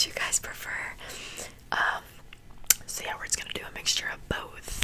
which you guys prefer. So yeah, we're just gonna do a mixture of both.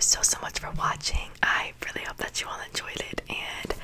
so much for watching. I really hope that you all enjoyed it, and